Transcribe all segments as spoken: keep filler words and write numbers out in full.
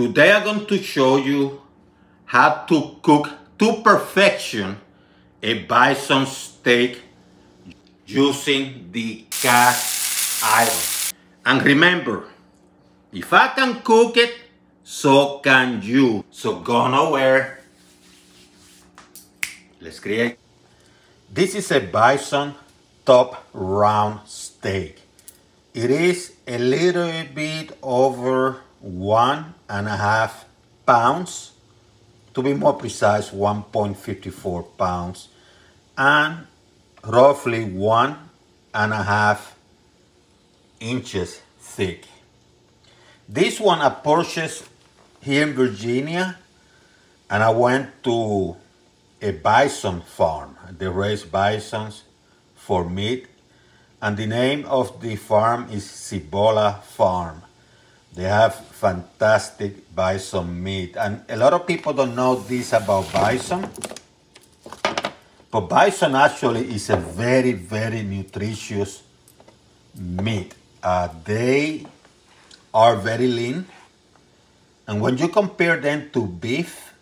Today I'm going to show you how to cook to perfection a bison steak using the cast iron. And remember, if I can cook it, so can you. So go nowhere. Let's create. This is a bison top round steak. It is a little bit over one and a half pounds, to be more precise, one point five four pounds, and roughly one and a half inches thick. This one I purchased here in Virginia, and I went to a bison farm. They raise bisons for meat, and the name of the farm is Cibola Farm. They have fantastic bison meat. And a lot of people don't know this about bison, but bison actually is a very, very nutritious meat. Uh, they are very lean. And when you compare them to beef,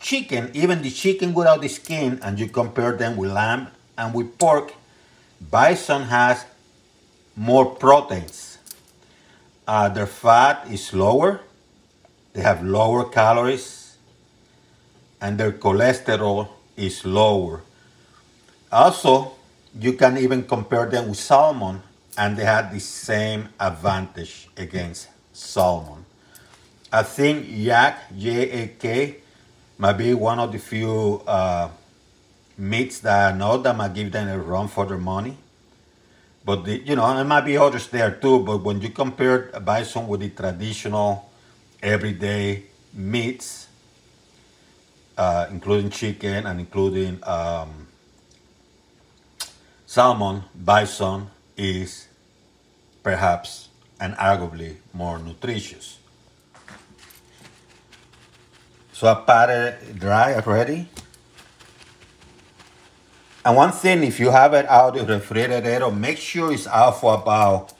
chicken, even the chicken without the skin, and you compare them with lamb and with pork, bison has more proteins. Uh, their fat is lower, they have lower calories, and their cholesterol is lower. Also, you can even compare them with salmon, and they had the same advantage against salmon. I think yak, J A K, might be one of the few uh, meats that I know that might give them a run for their money. But, the, you know, there might be others there too, but when you compare bison with the traditional everyday meats, uh, including chicken and including um, salmon, bison is perhaps and arguably more nutritious. So I patted it dry already. And one thing, if you have it out of the refrigerator, make sure it's out for about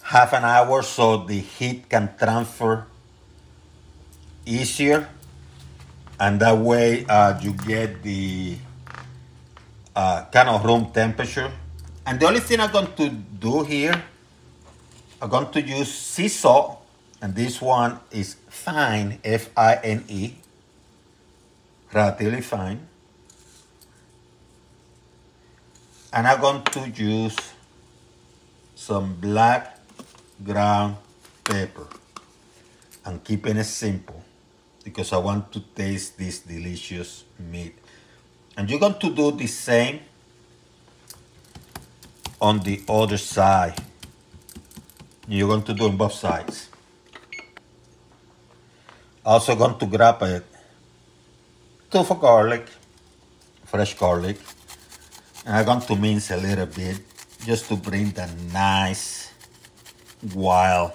half an hour so the heat can transfer easier. And that way uh, you get the uh, kind of room temperature. And the only thing I'm going to do here, I'm going to use sea salt. And this one is fine, F I N E, relatively fine. And I'm going to use some black ground pepper. I'm keeping it simple because I want to taste this delicious meat. And you're going to do the same on the other side. You're going to do on both sides. Also going to grab a tuft of garlic, fresh garlic. And I'm going to mince a little bit just to bring the nice wild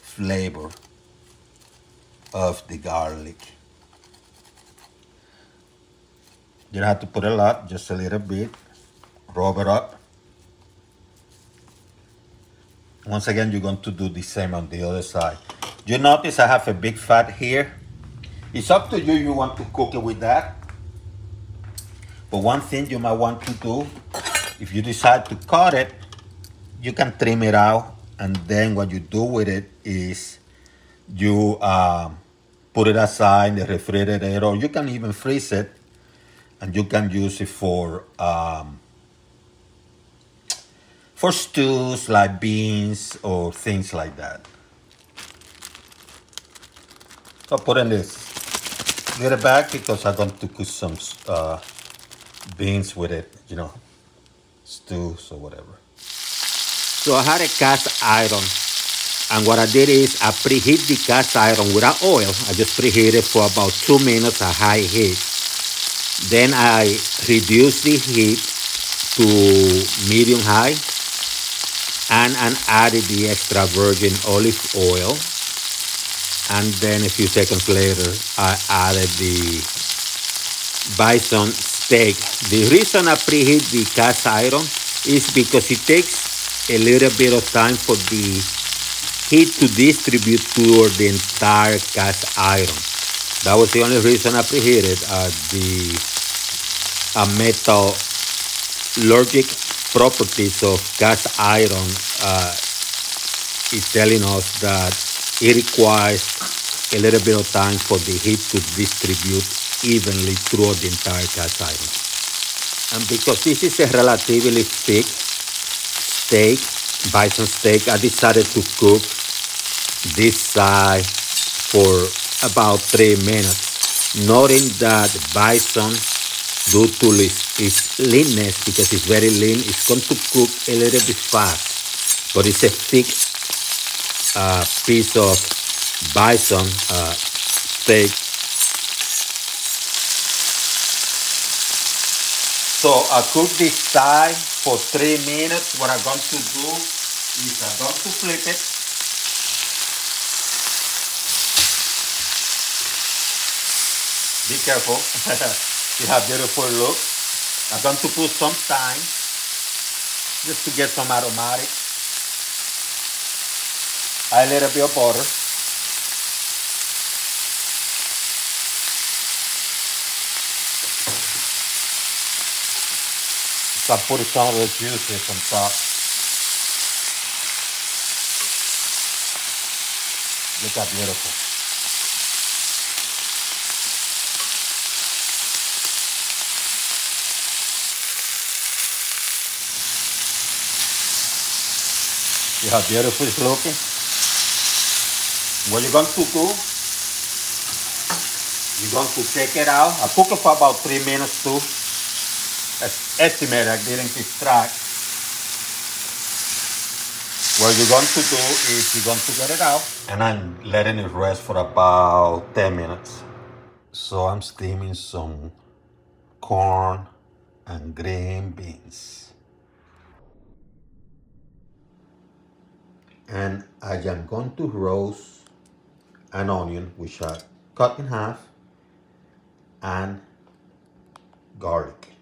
flavor of the garlic. You don't have to put a lot, just a little bit. Rub it up. Once again, you're going to do the same on the other side. You notice I have a big fat here. It's up to you, you want to cook it with that. But one thing you might want to do, if you decide to cut it, you can trim it out. And then what you do with it is you uh, put it aside in the refrigerator, or you can even freeze it. And you can use it for, um, for stews like beans or things like that. So put in this little bag because I'm going to cook some uh, beans with it, you know, stews or whatever. So I had a cast iron, and what I did is I preheat the cast iron without oil. I just preheat it for about two minutes at high heat. Then I reduce the heat to medium high, and I added the extra virgin olive oil. And then a few seconds later, I added the bison steak. The reason I preheat the cast iron is because it takes a little bit of time for the heat to distribute toward the entire cast iron. That was the only reason I preheated uh, the uh, metallurgic properties of cast iron. Uh, it's telling us that it requires a little bit of time for the heat to distribute evenly throughout the entire cast iron. And because this is a relatively thick steak, bison steak, I decided to cook this side for about three minutes. Noting that bison, due to its, its leanness, because it's very lean, it's going to cook a little bit fast. But it's a thick uh, piece of bison uh, steak. So I cooked this side for three minutes. What I'm going to do is I'm going to flip it. Be careful. You have beautiful look. I'm going to put some thyme just to get some aromatic. A little bit of butter. So I put some of the juices on top. Look how beautiful. See how beautiful it's looking? What you're going to do, you're going to take it out. I cook it for about three minutes too. Estimate, I didn't extract. What you're going to do is you're going to get it out. And I'm letting it rest for about ten minutes. So I'm steaming some corn and green beans. And I am going to roast an onion, which I cut in half, and garlic.